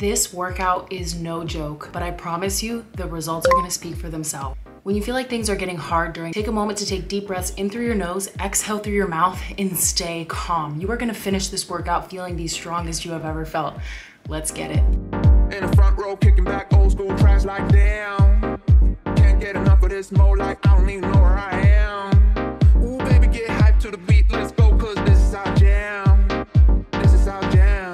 This workout is no joke, but I promise you the results are gonna speak for themselves. When you feel like things are getting hard take a moment to take deep breaths in through your nose, exhale through your mouth, and stay calm. You are gonna finish this workout feeling the strongest you have ever felt. Let's get it. In the front row, kicking back, old school trash like damn. Can't get enough of this mode, like I don't even know where I am. Ooh, baby, get hyped to the beat, let's go, cause this is our jam. This is our jam.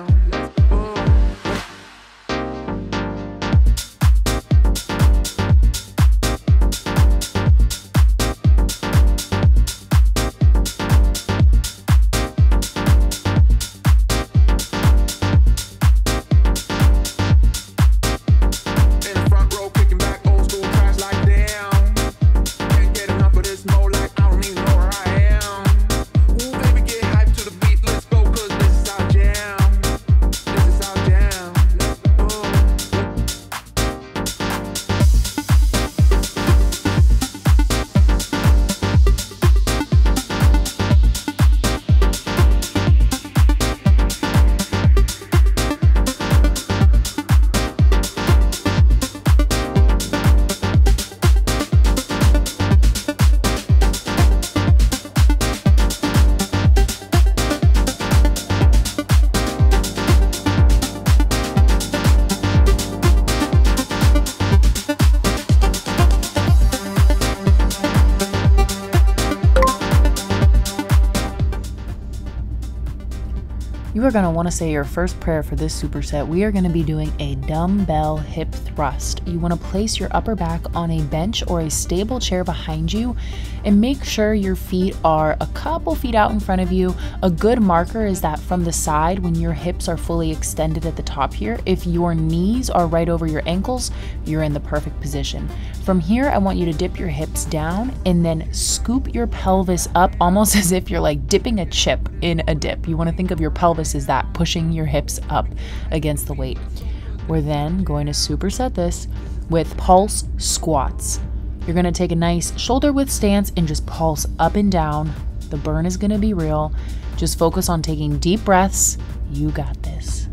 You are going to want to say your first prayer for this superset. We are going to be doing a dumbbell hip thrust. You want to place your upper back on a bench or a stable chair behind you and make sure your feet are a couple feet out in front of you. A good marker is that from the side when your hips are fully extended at the top here, if your knees are right over your ankles, you're in the perfect position. From here, I want you to dip your hips down and then scoop your pelvis up almost as if you're like dipping a chip in a dip. You want to think of your pelvis is that pushing your hips up against the weight. We're then going to superset this with pulse squats. You're going to take a nice shoulder width stance and just pulse up and down. The burn is going to be real. Just focus on taking deep breaths. You got this.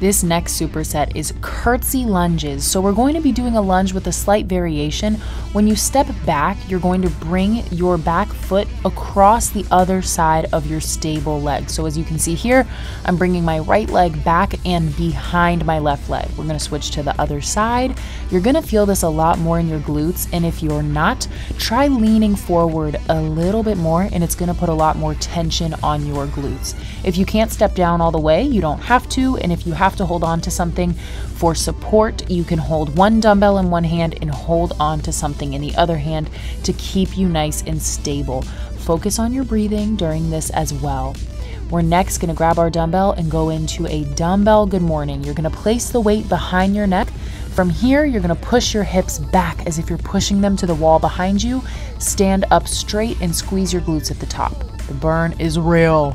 This next superset is curtsy lunges. So we're going to be doing a lunge with a slight variation. When you step back, you're going to bring your back foot across the other side of your stable leg. So as you can see here, I'm bringing my right leg back and behind my left leg. We're going to switch to the other side. You're going to feel this a lot more in your glutes. And if you're not, try leaning forward a little bit more, and it's going to put a lot more tension on your glutes. If you can't step down all the way, you don't have to. And if you have to hold on to something for support, you can hold one dumbbell in one hand and hold on to something in the other hand to keep you nice and stable. Focus on your breathing during this as well. We're next going to grab our dumbbell and go into a dumbbell good morning. You're going to place the weight behind your neck. From here, you're going to push your hips back as if you're pushing them to the wall behind you. Stand up straight and squeeze your glutes at the top. The burn is real.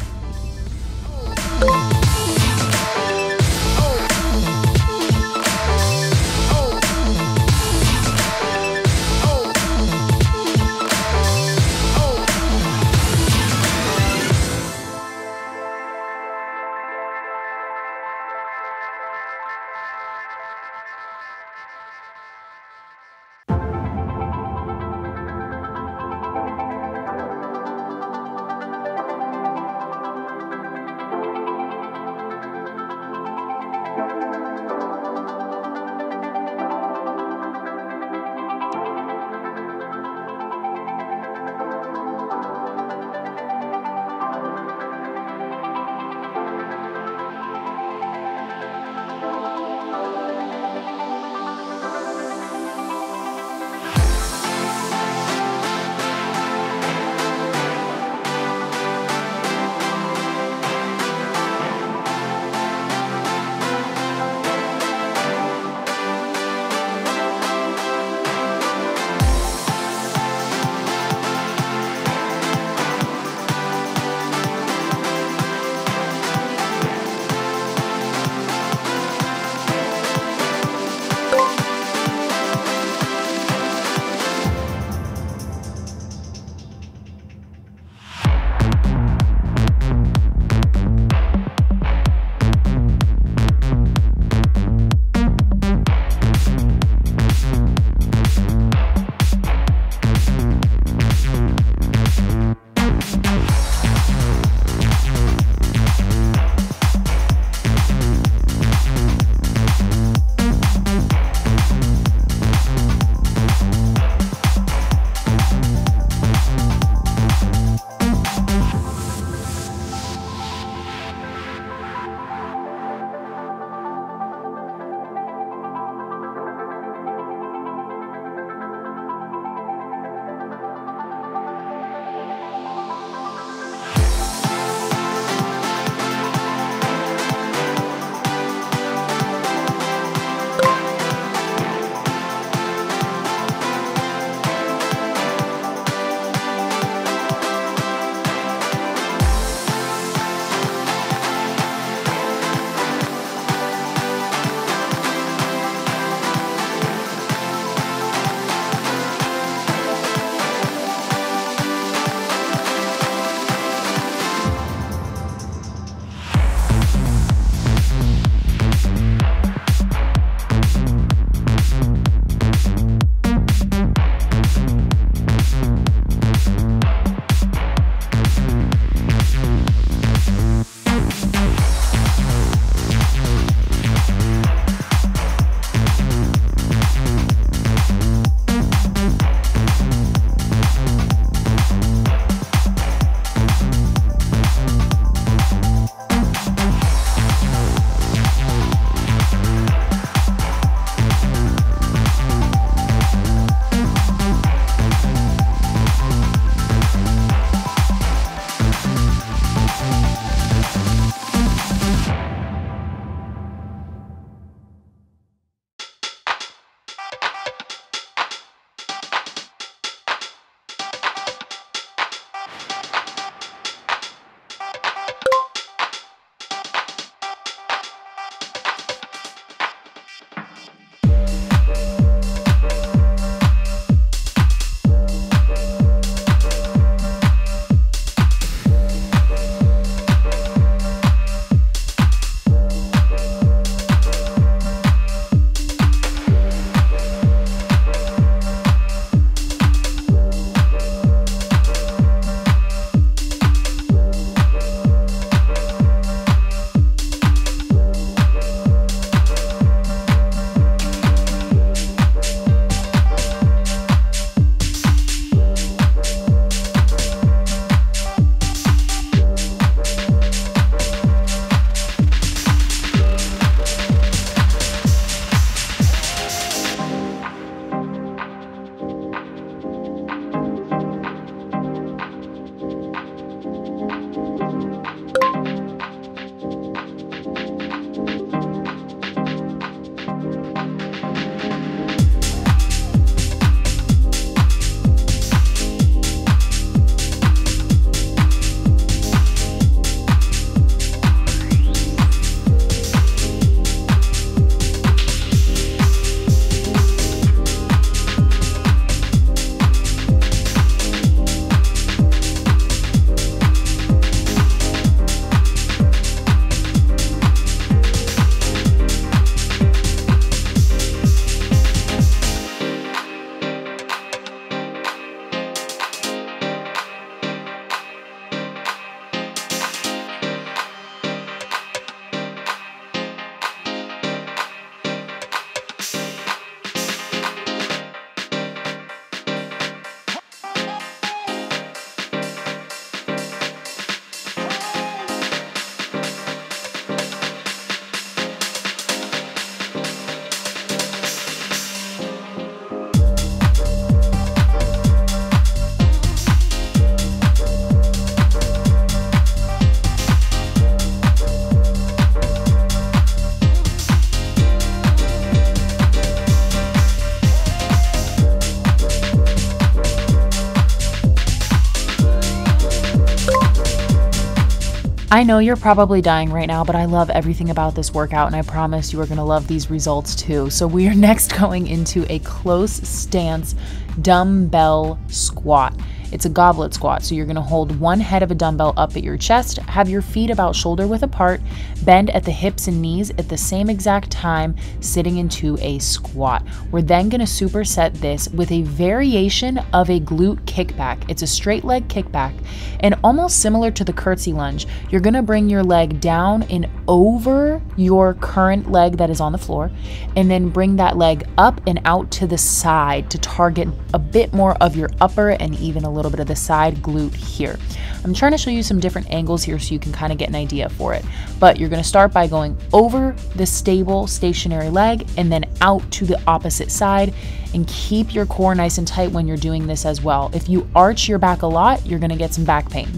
I know you're probably dying right now, but I love everything about this workout and I promise you are going to love these results too. So we are next going into a close stance dumbbell squat. It's a goblet squat, so you're going to hold one head of a dumbbell up at your chest, have your feet about shoulder width apart, bend at the hips and knees at the same exact time, sitting into a squat. We're then going to superset this with a variation of a glute kickback. It's a straight leg kickback, and almost similar to the curtsy lunge, you're going to bring your leg down and over your current leg that is on the floor, and then bring that leg up and out to the side to target a bit more of your upper and even a little bit of the side glute here. I'm trying to show you some different angles here so you can kind of get an idea for it, but you're going to start by going over the stable stationary leg and then out to the opposite side, and keep your core nice and tight when you're doing this as well. If you arch your back a lot, you're going to get some back pain.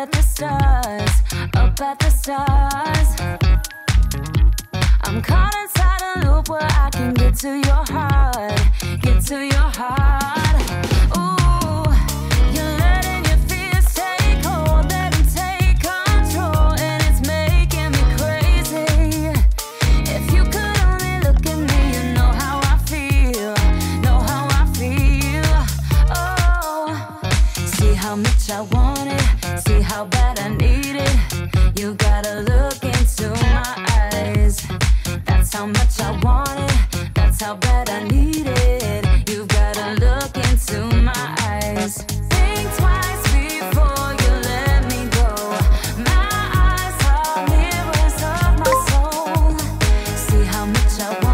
at the stars, up at the stars. I'm caught inside a loop where I can get to your heart, get to your heart. How much I want it, see how bad I need it. You gotta look into my eyes. That's how much I want it, that's how bad I need it. You gotta look into my eyes. Think twice before you let me go. My eyes are mirrors of my soul. See how much I want it.